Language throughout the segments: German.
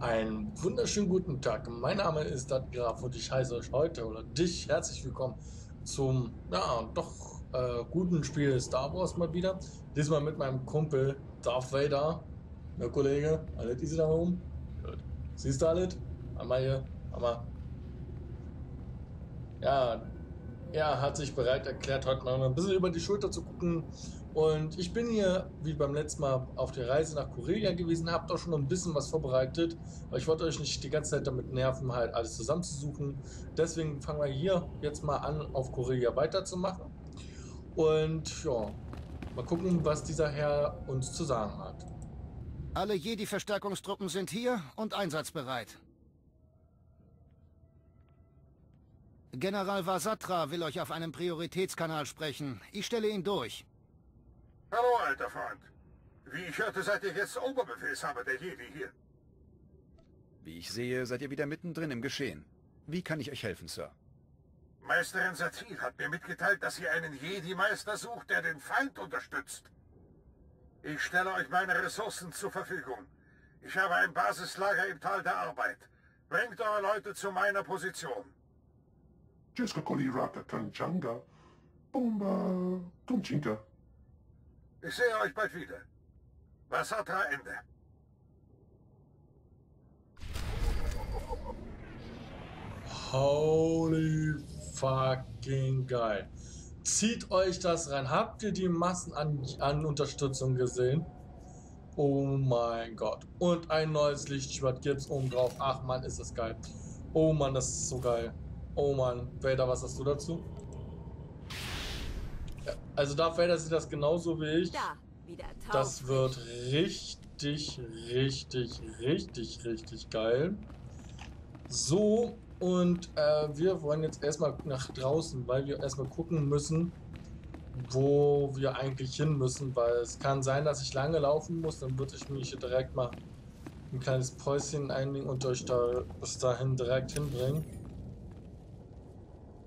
Einen wunderschönen guten Tag. Mein Name ist Der Graf und ich heiße euch heute oder dich herzlich willkommen zum, ja, doch guten Spiel Star Wars mal wieder. Diesmal mit meinem Kumpel Darth Vader. Ne, Kollege, alles easy da oben? Siehst du alles? Einmal hier, einmal. Ja, er hat sich bereit erklärt, heute mal ein bisschen über die Schulter zu gucken. Und ich bin hier, wie beim letzten Mal, auf der Reise nach Corellia gewesen, habt auch schon ein bisschen was vorbereitet, aber ich wollte euch nicht die ganze Zeit damit nerven, halt alles zusammenzusuchen. Deswegen fangen wir hier jetzt mal an, auf Corellia weiterzumachen. Und ja, mal gucken, was dieser Herr uns zu sagen hat. Alle Jedi-Verstärkungstruppen sind hier und einsatzbereit. General Vasatra will euch auf einem Prioritätskanal sprechen. Ich stelle ihn durch. Hallo, alter Freund. Wie ich hörte, seid ihr jetzt Oberbefehlshaber der Jedi hier. Wie ich sehe, seid ihr wieder mittendrin im Geschehen. Wie kann ich euch helfen, Sir? Meisterin Satir hat mir mitgeteilt, dass sie einen Jedi-Meister sucht, der den Feind unterstützt. Ich stelle euch meine Ressourcen zur Verfügung. Ich habe ein Basislager im Tal der Arbeit. Bringt eure Leute zu meiner Position. Ich sehe euch bald wieder. Vasatra, Ende. Holy fucking geil. Zieht euch das rein. Habt ihr die Massen an Unterstützung gesehen? Oh mein Gott. Und ein neues Lichtschwert gibt's oben drauf. Ach man, ist das geil. Oh man, das ist so geil. Oh man, Vader, was hast du dazu? Also Darth Vader sieht das genauso wie ich. Das wird richtig geil. So, und wir wollen jetzt erstmal nach draußen, weil wir erstmal gucken müssen, wo wir eigentlich hin müssen, weil es kann sein, dass ich lange laufen muss, dann würde ich mich hier direkt mal ein kleines Päuschen einlegen und euch da bis dahin direkt hinbringen.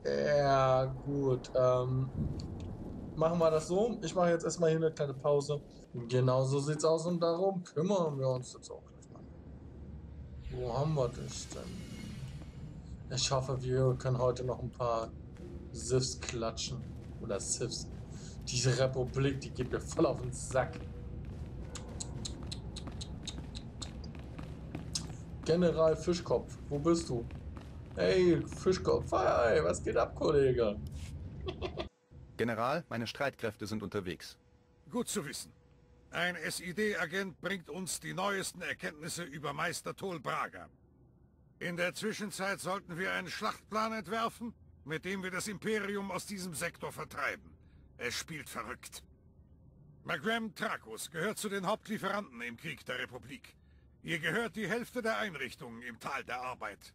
Ja, gut, machen wir das so. Ich mache jetzt erstmal hier eine kleine Pause. Genau so sieht's aus und darum kümmern wir uns jetzt auch gleich mal. Wo haben wir das denn? Ich hoffe, wir können heute noch ein paar Siths klatschen. Oder Siths. Diese Republik, die geht mir voll auf den Sack. General Fischkopf, wo bist du? Hey, Fischkopf, hi, was geht ab, Kollege? General, meine Streitkräfte sind unterwegs. Gut zu wissen. Ein SID-Agent bringt uns die neuesten Erkenntnisse über Meister Tol Braga. In der Zwischenzeit sollten wir einen Schlachtplan entwerfen, mit dem wir das Imperium aus diesem Sektor vertreiben. Es spielt verrückt. Magrame Trakus gehört zu den Hauptlieferanten im Krieg der Republik. Ihr gehört die Hälfte der Einrichtungen im Tal der Arbeit.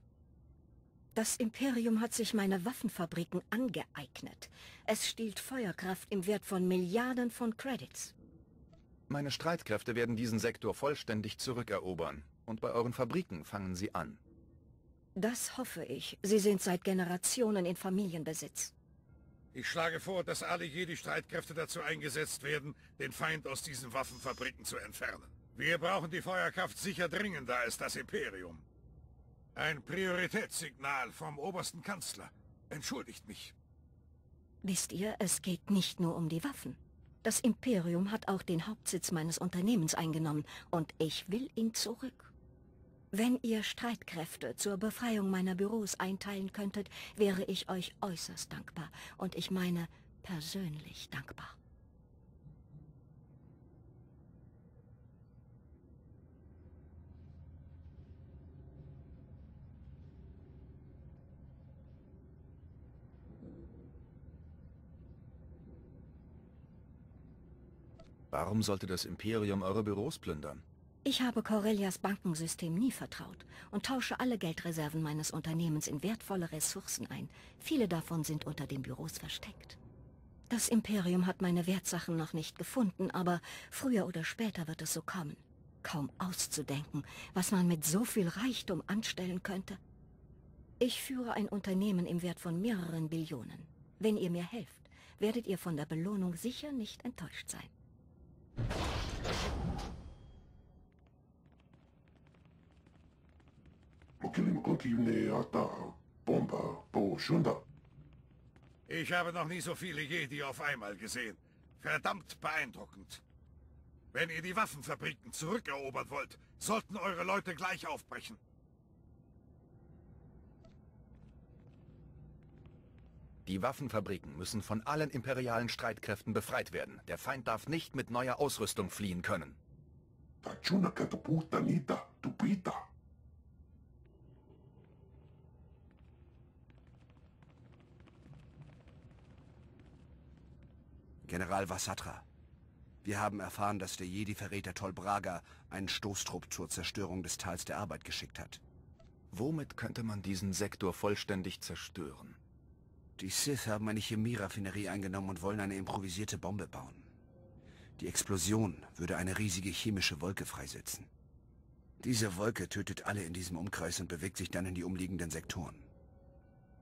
Das Imperium hat sich meine Waffenfabriken angeeignet. Es stiehlt Feuerkraft im Wert von Milliarden von Credits. Meine Streitkräfte werden diesen Sektor vollständig zurückerobern. Und bei euren Fabriken fangen sie an. Das hoffe ich. Sie sind seit Generationen in Familienbesitz. Ich schlage vor, dass alle Jedi-Streitkräfte dazu eingesetzt werden, den Feind aus diesen Waffenfabriken zu entfernen. Wir brauchen die Feuerkraft sicher dringender als das Imperium. Ein Prioritätssignal vom obersten Kanzler. Entschuldigt mich. Wisst ihr, es geht nicht nur um die Waffen. Das Imperium hat auch den Hauptsitz meines Unternehmens eingenommen und ich will ihn zurück. Wenn ihr Streitkräfte zur Befreiung meiner Büros einteilen könntet, wäre ich euch äußerst dankbar. Und ich meine persönlich dankbar. Warum sollte das Imperium eure Büros plündern? Ich habe Corellias Bankensystem nie vertraut und tausche alle Geldreserven meines Unternehmens in wertvolle Ressourcen ein. Viele davon sind unter den Büros versteckt. Das Imperium hat meine Wertsachen noch nicht gefunden, aber früher oder später wird es so kommen. Kaum auszudenken, was man mit so viel Reichtum anstellen könnte. Ich führe ein Unternehmen im Wert von mehreren Billionen. Wenn ihr mir helft, werdet ihr von der Belohnung sicher nicht enttäuscht sein. Ich habe noch nie so viele Jedi auf einmal gesehen. Verdammt beeindruckend. Wenn ihr die Waffenfabriken zurückerobern wollt, sollten eure Leute gleich aufbrechen. Die Waffenfabriken müssen von allen imperialen Streitkräften befreit werden. Der Feind darf nicht mit neuer Ausrüstung fliehen können. General Vasatra, wir haben erfahren, dass der Jedi-Verräter Tol Braga einen Stoßtrupp zur Zerstörung des Tals der Arbeit geschickt hat. Womit könnte man diesen Sektor vollständig zerstören? Die Sith haben eine Chemieraffinerie eingenommen und wollen eine improvisierte Bombe bauen. Die Explosion würde eine riesige chemische Wolke freisetzen. Diese Wolke tötet alle in diesem Umkreis und bewegt sich dann in die umliegenden Sektoren.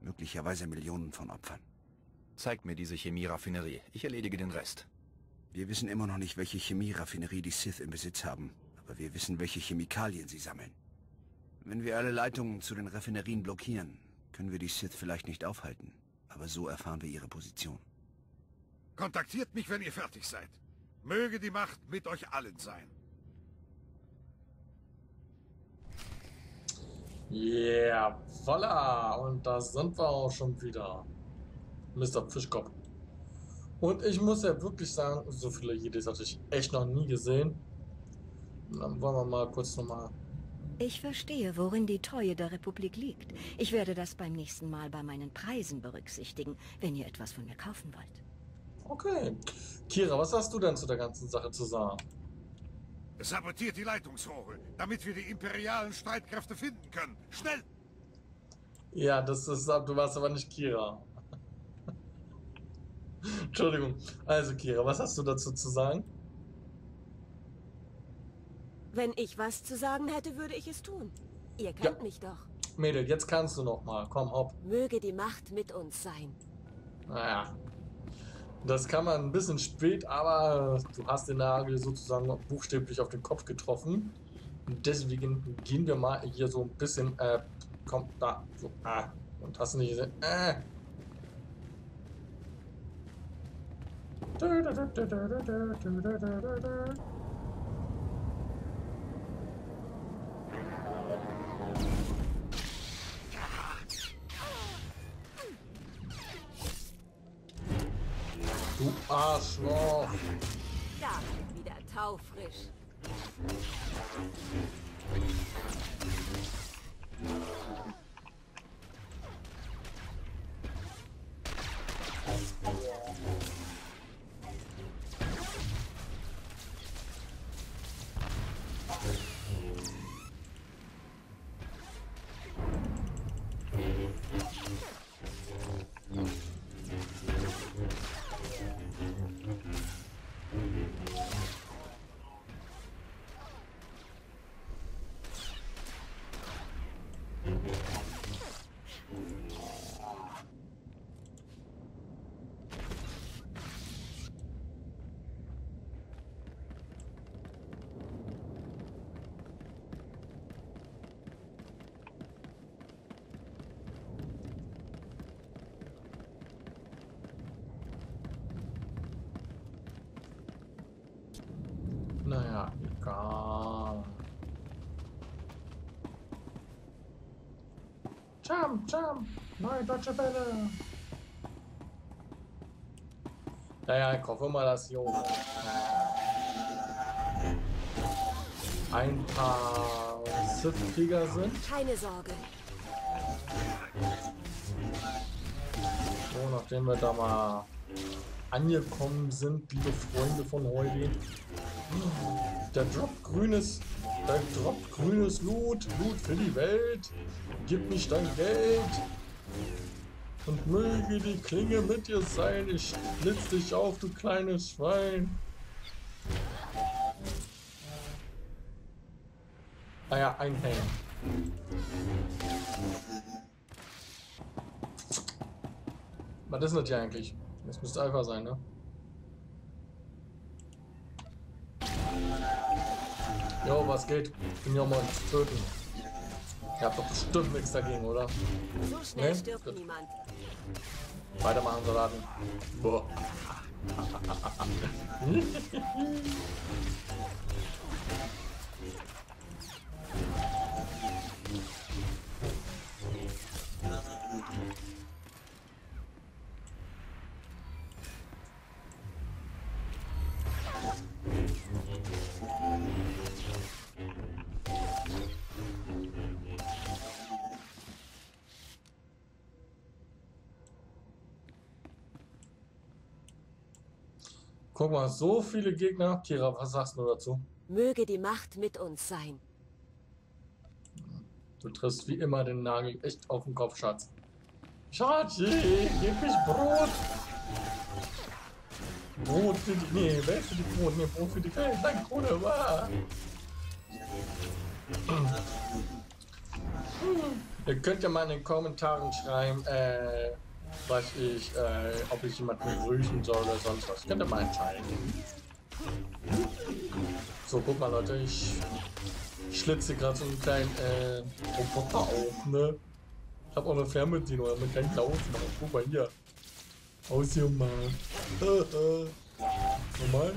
Möglicherweise Millionen von Opfern. Zeigt mir diese Chemieraffinerie. Ich erledige den Rest. Wir wissen immer noch nicht, welche Chemieraffinerie die Sith im Besitz haben, aber wir wissen, welche Chemikalien sie sammeln. Wenn wir alle Leitungen zu den Raffinerien blockieren, können wir die Sith vielleicht nicht aufhalten. Aber so erfahren wir ihre Position. Kontaktiert mich, wenn ihr fertig seid. Möge die Macht mit euch allen sein. Yeah, voila! Und da sind wir auch schon wieder. Mr. Fischkopf. Und ich muss ja wirklich sagen, so viele Jedis hatte ich echt noch nie gesehen. Dann wollen wir mal kurz nochmal... Ich verstehe, worin die Treue der Republik liegt. Ich werde das beim nächsten Mal bei meinen Preisen berücksichtigen, wenn ihr etwas von mir kaufen wollt. Okay. Kira, was hast du denn zu der ganzen Sache zu sagen? Es sabotiert die Leitungsrohre, damit wir die imperialen Streitkräfte finden können. Schnell! Ja, das ist... Du warst aber nicht Kira. Entschuldigung. Also Kira, was hast du dazu zu sagen? Wenn ich was zu sagen hätte, würde ich es tun. Ihr kennt mich doch. Mädel, jetzt kannst du noch mal. Komm, hopp. Möge die Macht mit uns sein. Naja. Das kann man ein bisschen spät, aber du hast den Nagel sozusagen buchstäblich auf den Kopf getroffen. Und deswegen gehen wir mal hier so ein bisschen, komm, da, so, und hast du nicht gesehen, Du Arschloch! Da bin wieder taufrisch. Naja, egal. Jump, jump! Neue deutsche Welle! Naja, ich hoffe mal, dass hier oben ein paar Sith-Krieger sind. Keine Sorge. So, nachdem wir da mal angekommen sind, liebe Freunde von heute. Der Drop grünes Loot, Loot für die Welt. Gib nicht dein Geld. Und möge die Klinge mit dir sein. Ich blitz dich auf, du kleines Schwein. Ah ja, einhängen. Was ist das hier eigentlich? Das müsste einfach sein, ne? Jo, was geht? Ich bin ja mal zu töten. Ihr habt doch bestimmt nichts dagegen, oder? So schnell stirbt niemand. Weitermachen, Soldaten. Boah. Guck mal, so viele Gegner. Kira, was sagst du dazu? Möge die Macht mit uns sein. Du triffst wie immer den Nagel echt auf den Kopf, Schatz. Schatzi, gib mich Brot. Brot für die... Nee, Welt für die Brot. Nee, Brot für die Welt. Nein, Krone, war. Ihr könnt ja mal in den Kommentaren schreiben, weiß ich, ob ich jemanden grüßen soll oder sonst was. Könnt ihr mal entscheiden. So, guck mal, Leute, ich schlitze gerade so einen kleinen Roboter auf, ne? Ich hab auch eine Fernbedienung, aber mit keinen Laufen. Aber guck mal hier. Aus hier, Mann. Normal.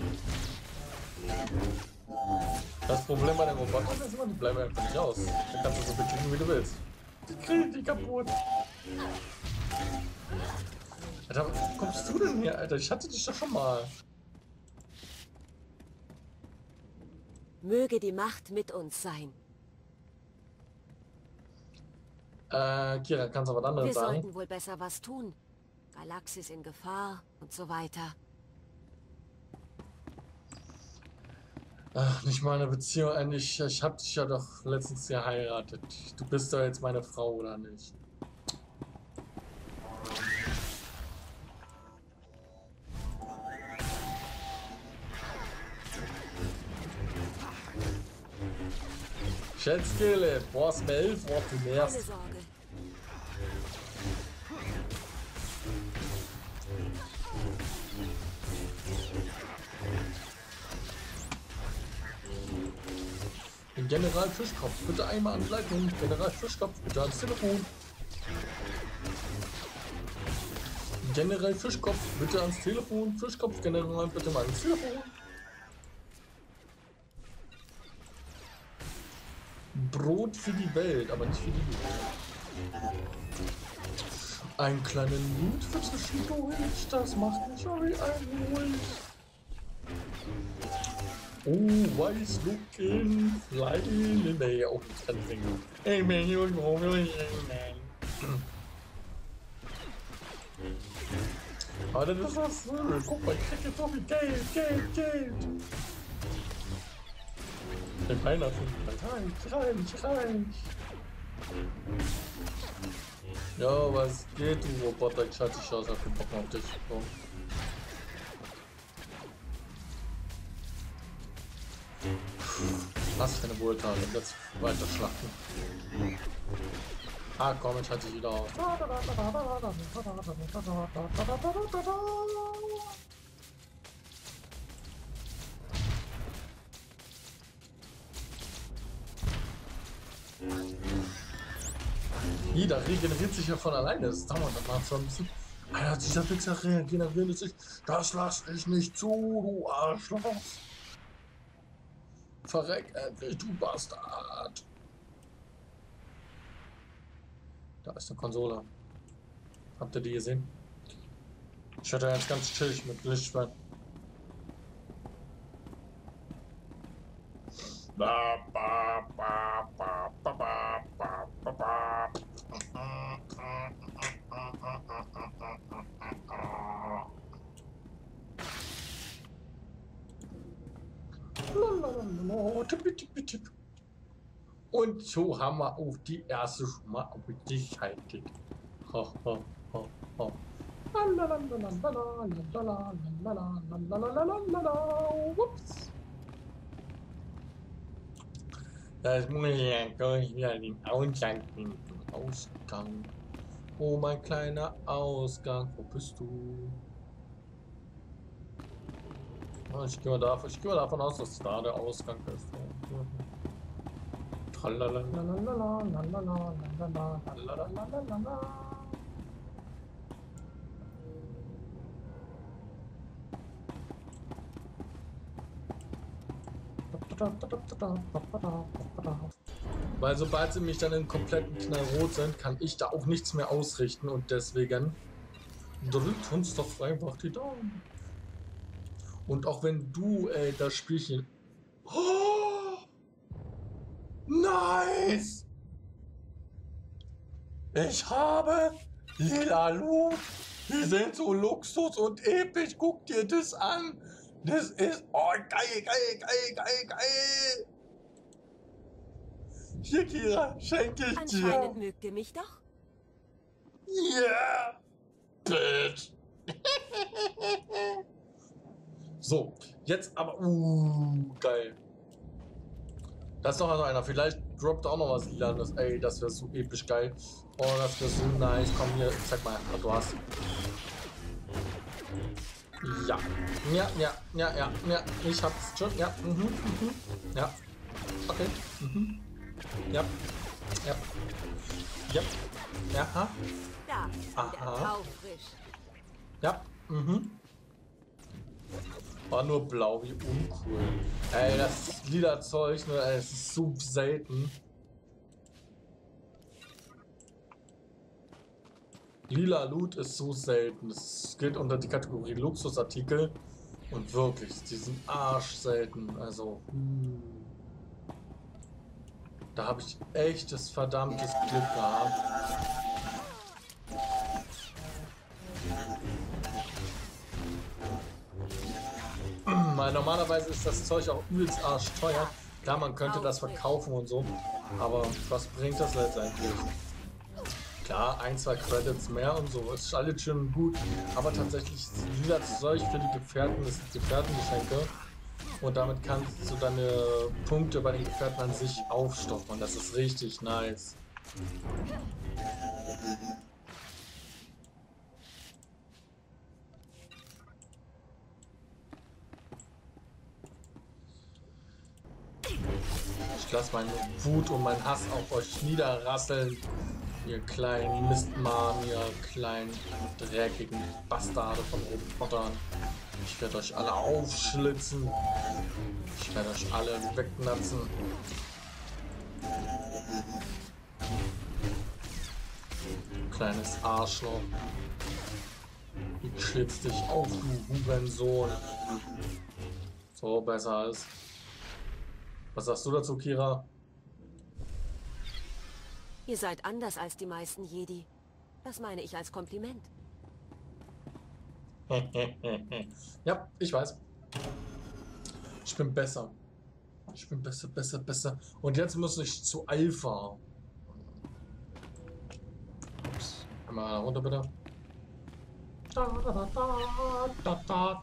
Das Problem bei den Robotern ist immer, die bleiben einfach nicht aus. Dann kannst du so viel kriegen, wie du willst. Die kriegen die kaputt. Alter, wo kommst du denn hier, Alter? Ich hatte dich doch schon mal. Möge die Macht mit uns sein. Kira, kannst du was anderes sagen? Wir sollten wohl besser was tun. Galaxis in Gefahr und so weiter. Ach, nicht mal eine Beziehung eigentlich. Ich hab dich ja doch letztens geheiratet. Du bist doch jetzt meine Frau, oder nicht? Schätzkille, Boss Melf, was du merkst. General Fischkopf, bitte einmal an die Leitung. General Fischkopf, bitte ans Telefon. General Fischkopf, bitte ans Telefon. Fischkopf, General, bitte mal ans Telefon. Brot für die Welt, aber nicht für die Welt. Einen kleinen Mut für zwischendurch, das macht mich ruhig. Oh, weiß looking, flying, nee, auch nicht ganz singen. Amen, you know, amen. Alter, das ist was, guck mal, ich krieg jetzt so viel Geld, Geld. Den Weihnachten. Rein. Ja, was geht, du Roboter? Ich schalte dich aus, hab keinen Bock mehr auf dich. Komm. Was für eine Wohltat. Jetzt weiter schlachten. Ah, komm, ich schalte dich wieder aus. Jeder regeneriert sich ja von alleine. Das dauert danach schon ein bisschen. Alter, dieser Fixer regeneriert sich. Das lass ich nicht zu, du Arschloch. Verreck endlich, du Bastard. Da ist eine Konsole. Habt ihr die gesehen? Ich hatte jetzt ganz chillig mit Lichtschwert. Und so haben wir auch die erste schon mal auf die Seite. Ups. Das muss ich ja gar nicht wieder den Ausgang finden. Ausgang. Oh, mein kleiner Ausgang. Wo bist du? Ich gehe mal davon aus, dass da der Ausgang ist. Weil sobald sie mich dann im kompletten Knallrot sind, kann ich da auch nichts mehr ausrichten und deswegen drückt uns doch einfach die Daumen. Und auch wenn du das Spielchen... Oh! Nice! Ich habe lila Loot. Die sind so Luxus und episch. Guck dir das an. Das ist... Oh, geil, geil, geil, geil, geil. Hier, Kira, schenke ich dir. Anscheinend mögt ihr mich doch. Yeah! Bitch! So, jetzt aber... geil. Da ist noch einer. Vielleicht droppt auch noch was Lilanes. Ey, das wäre so episch geil. Oh, das wäre so nice. Komm hier, zeig mal, was du hast. Ja. Ja, ja, ja, ja, ja. Ich hab's schon. Ja. Mhm, mhm. Ja. Okay. Mhm. Ja. Ja. Ja. Ja. Aha. Aha. Ja. Mhm. War nur blau, wie uncool. Ey, das lila Zeug, ne, es ist so selten. Lila Loot ist so selten. Es geht unter die Kategorie Luxusartikel. Und wirklich, die sind arschselten. Also, da habe ich echtes verdammtes Glück gehabt. Weil normalerweise ist das Zeug auch übelst arschteuer. Klar, man könnte das verkaufen und so, aber was bringt das letztendlich? Klar, ein, zwei Credits mehr und so, ist alles schön und gut, aber tatsächlich ist lila Zeug für die Gefährten, das sind Gefährtengeschenke und damit kannst du deine Punkte bei den Gefährten an sich aufstocken und das ist richtig nice. Ich lasse meine Wut und meinen Hass auf euch niederrasseln. Ihr kleinen Mistmamen, ihr kleinen dreckigen Bastarde von Robotern. Ich werde euch alle aufschlitzen. Ich werde euch alle wegnatzen. Kleines Arschloch. Ich schlitz dich auf, du Hurensohn. So, besser ist. Was sagst du dazu, Kira? Ihr seid anders als die meisten Jedi. Das meine ich als Kompliment. Ja, ich weiß. Ich bin besser. Ich bin besser, besser, besser. Und jetzt muss ich zu Alpha. Ups. Einmal runter, bitte. Da, da, da, da, da, da.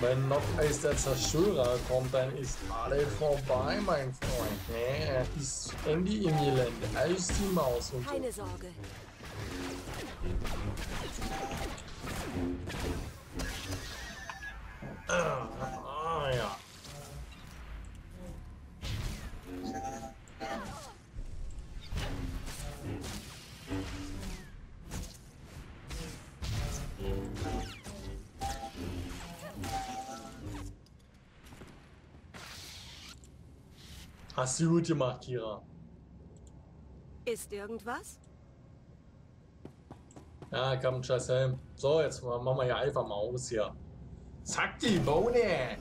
Wenn noch als der Zerstörer kommt, dann ist alles vorbei, mein Freund. Er ist Handy im Gelände, als die Maus und so. Keine Sorge. Ja. Hast du gut gemacht, Kira. Ist irgendwas? Ja, komm, scheiß Helm. So, jetzt machen wir hier einfach mal aus hier. Zack, die Bohne!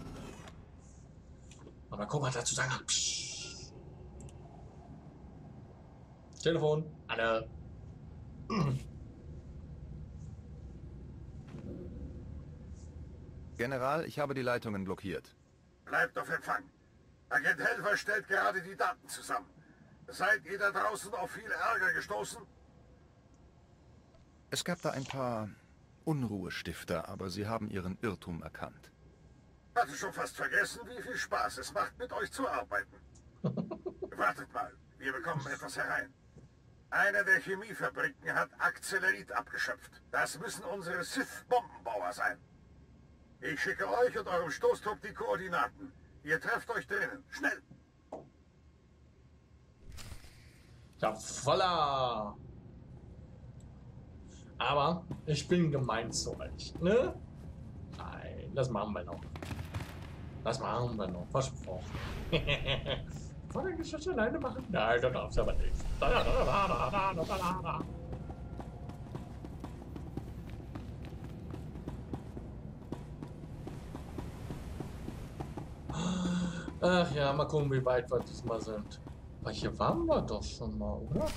Aber guck mal, dazu sagen. Psch. Telefon, alle. General, ich habe die Leitungen blockiert. Bleibt auf Empfang. Agent Helfer stellt gerade die Daten zusammen. Seid ihr da draußen auf viel Ärger gestoßen? Es gab da ein paar Unruhestifter, aber sie haben ihren Irrtum erkannt. Ich hatte schon fast vergessen, wie viel Spaß es macht, mit euch zu arbeiten. Wartet mal, wir bekommen etwas herein. Einer der Chemiefabriken hat Accelerit abgeschöpft. Das müssen unsere Sith-Bombenbauer sein. Ich schicke euch und eurem Stoßtrupp die Koordinaten. Ihr trefft euch drinnen. Schnell! Ja, voller! Aber ich bin gemein zu euch, ne? Nein, das machen wir noch. Das machen wir noch, versprochen. Kann man das schon alleine machen? Nein, das darfst du aber nicht. Ach ja, mal gucken, wie weit wir diesmal sind. Aber hier waren wir doch schon mal, oder?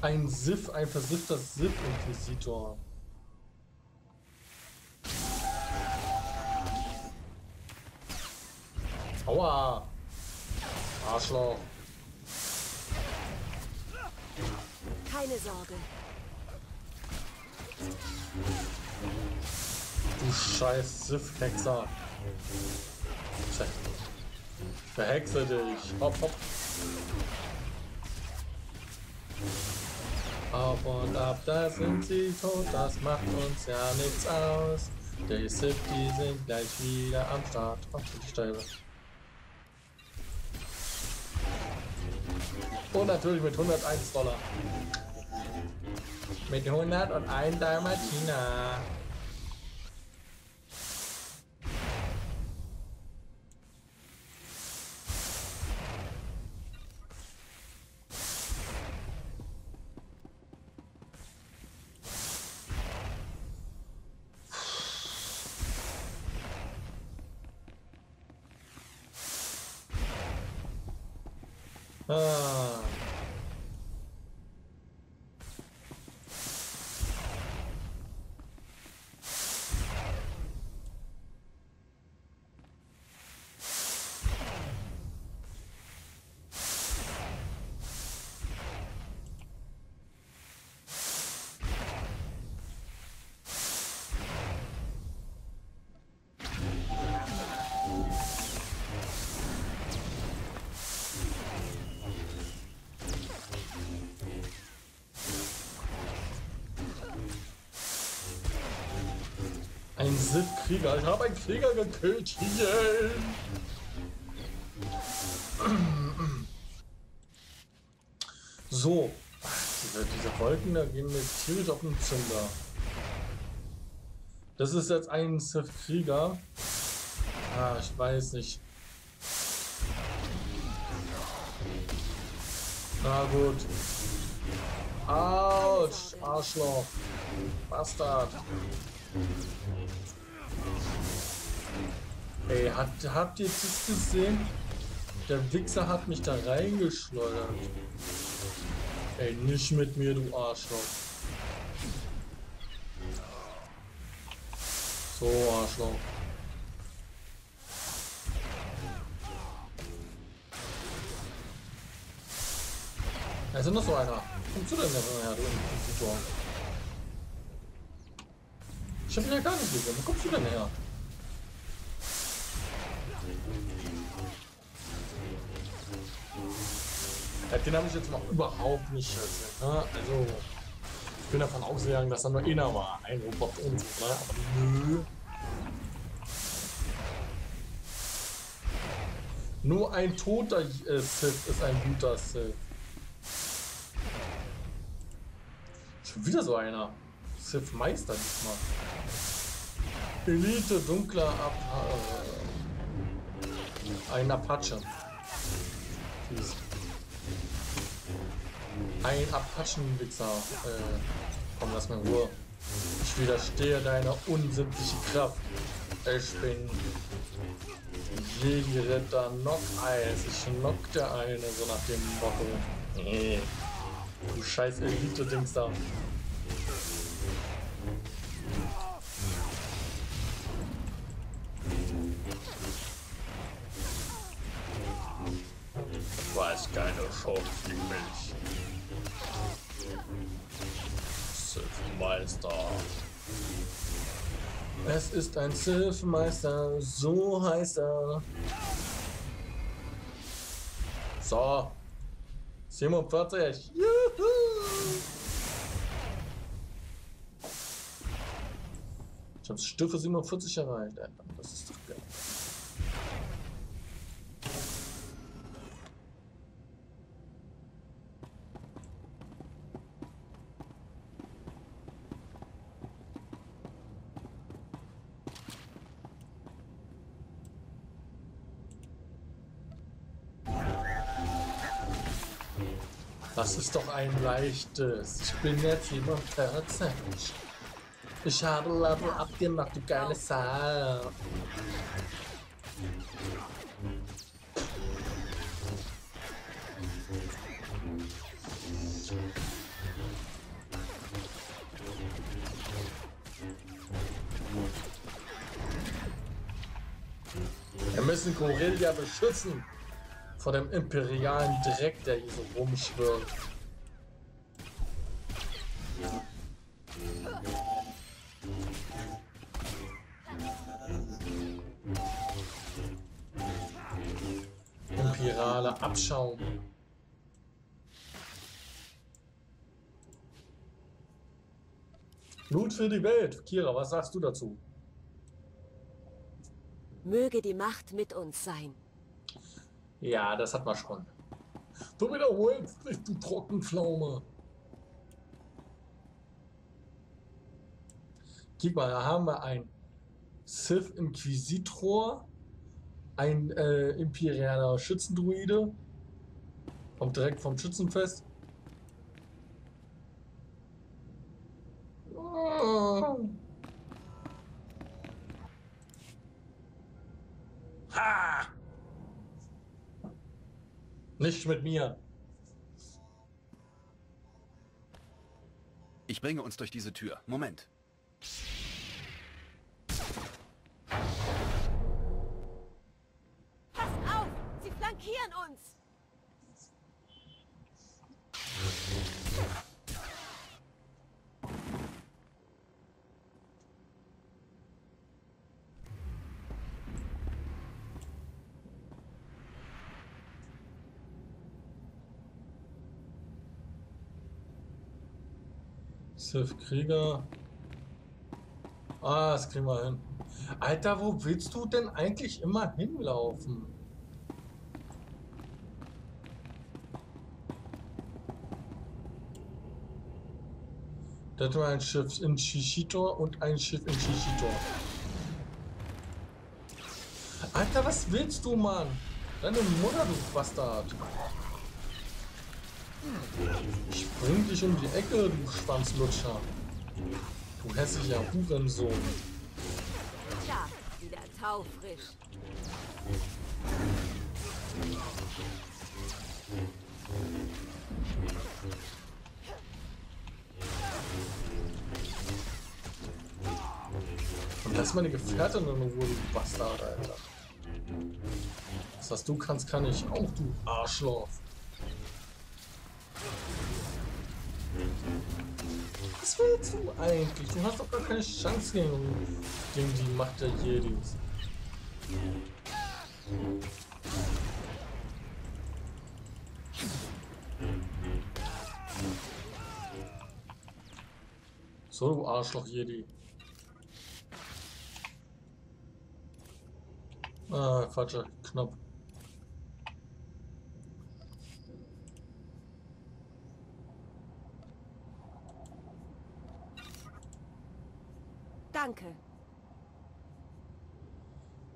Ein Sith, ein versiffter Sith-Inquisitor. Aua! Arschloch! Keine Sorge. Du scheiß Sith-Hexer. Ich verhexe dich. Hopp, hopp. Auf und ab, da sind sie tot, das macht uns ja nichts aus. Die Sith, die sind gleich wieder am Start. Ach, die Steine. Und natürlich mit $101. Mit 101 Dalmatiner. Ein Sith-Krieger. Ich habe einen Krieger gekillt. Yeah. So. Ach, diese Wolken, da gehen mir tierisch auf den Zünder. Das ist jetzt ein Sith-Krieger. Ah, ich weiß nicht. Na gut. Autsch, Arschloch. Bastard. Ey, habt ihr das gesehen? Der Wichser hat mich da reingeschleudert. Ey, nicht mit mir, du Arschloch. So, Arschloch. Da ist ja noch so einer. Kommst du denn da her, du Inquisitor? Ich hab ihn ja gar nicht gesehen. Wo kommst du denn her? Den habe ich jetzt mal überhaupt nicht gesehen. Ne? Also, ich bin davon ausgegangen, dass da nur einer war. Ein Robot und so, ne? Aber nö. Nur ein toter Sith ist ein guter Sith. Schon wieder so einer. Sith Meister diesmal. Elite, dunkler ein Apache. Ein Apachen-Wichser. Komm, lass mich in Ruhe. Ich widerstehe deiner unsinnlichen Kraft. Ich bin Jägerritter Knock-Eis. Ich knockte eine, so nach dem Motto. Du scheiß Elite-Dings da. Du hast keine Chance gegen mich. Sith-Meister. Es ist ein Sith-Meister, so heißt er. So. 47. Juhu. Ich hab's Stufe 47 erreicht. Das ist doch geil. Das ist doch ein leichtes. Ich bin jetzt 47. Ich habe Level abgemacht, du geile Sau. Wir müssen Corellia beschützen. Vor dem imperialen Dreck, der hier so rumschwirrt. Imperiale Abschaum. Blut für die Welt. Kira, was sagst du dazu? Möge die Macht mit uns sein. Ja, das hat man schon. Du wiederholst dich, du Trockenpflaume. Guck mal, da haben wir einen Sith Inquisitor, ein imperialer Schützendruide. Kommt direkt vom Schützenfest. Oh. Ha! Nicht mit mir. Ich bringe uns durch diese Tür. Moment. Pass auf! Sie flankieren uns! Sith-Krieger. Ah, das kriegen wir hin. Alter, wo willst du denn eigentlich immer hinlaufen? Da hatten wir ein Schiff in Chichitor und ein Schiff in Chichitor. Alter, was willst du, Mann? Deine Mutter, du Bastard. Ich bring dich um die Ecke, du Schwanzlutscher. Du hässlicher Hurensohn. Ja, wieder taufrisch. Und lass meine Gefährtin in Ruhe, du Bastard, Alter. Das, was du kannst, kann ich auch, du Arschloch. Was willst du eigentlich? Du hast doch gar keine Chance gegen die Macht der Jedis. So, du Arschloch-Jedi. Ah, falscher Knopf. Danke.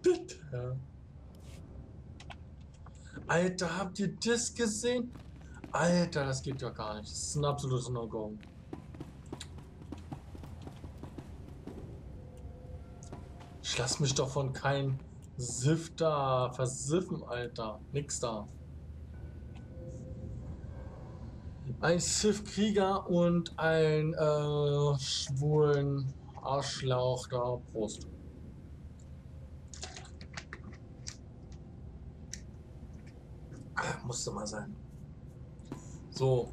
Bitte. Alter, habt ihr das gesehen? Alter, das geht ja gar nicht. Das ist ein absolutes No-Go. Ich lass mich doch von keinem Sith da versiffen, Alter. Nix da. Ein Sith-Krieger und ein schwulen Arschlauch da. Prost. Musste mal sein. So.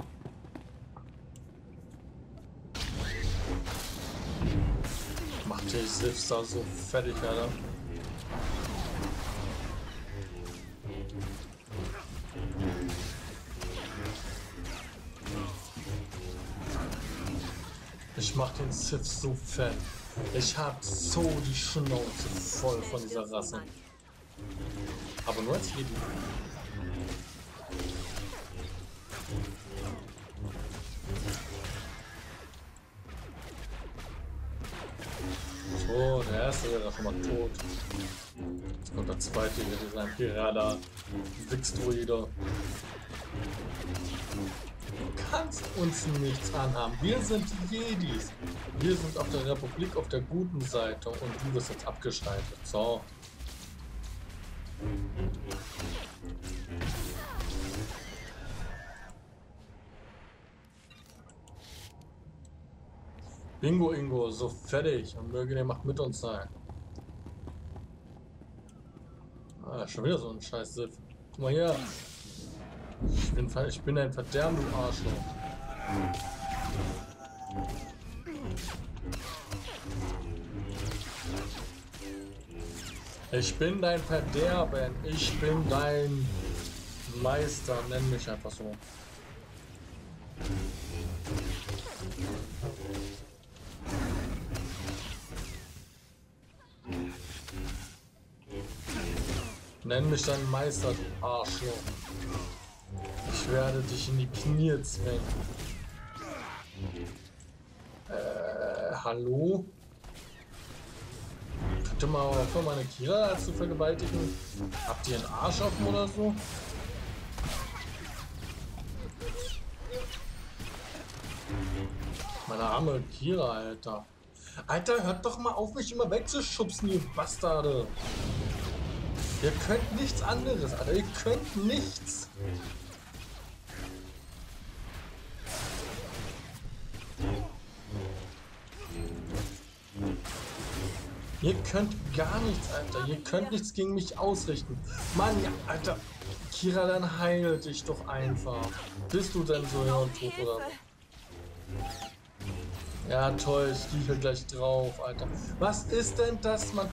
Macht der Sith da so fertig, Alter. Ich mach den Sith so fett. Ich hab so die Schnauze voll von dieser Rasse. Aber nur als Jedi. So, der erste wäre schon mal tot. Jetzt kommt der zweite hier mit seinem Kira. Wichst du jeder. Kannst uns nichts anhaben. Wir sind Jedis. Wir sind auf der Republik auf der guten Seite und du wirst jetzt abgeschaltet. So. Bingo Ingo, so fertig. Und möge der Macht mit uns sein. Ah, schon wieder so ein scheiß Sith. Guck mal hier. Ich bin ein Verderben, du Arschloch. Ich bin dein Verderben. Ich bin dein Meister. Nenn mich einfach so. Nenn mich dein Meister, du Arschloch. Ich werde dich in die Knie zwängen. Hallo? Könnt ihr mal aufhören, meine Kira zu vergewaltigen? Habt ihr einen Arsch offen oder so? Meine arme Kira, Alter. Alter, hört doch mal auf, mich immer wegzuschubsen, ihr Bastarde. Ihr könnt nichts anderes, Alter. Ihr könnt nichts. Ihr könnt gar nichts, Alter. Ihr könnt nichts gegen mich ausrichten. Mann, ja, Alter. Kira, dann heil dich doch einfach. Bist du denn so hirntot, oder? Ja, toll. Ich liege gleich drauf, Alter. Was ist denn das, Mann?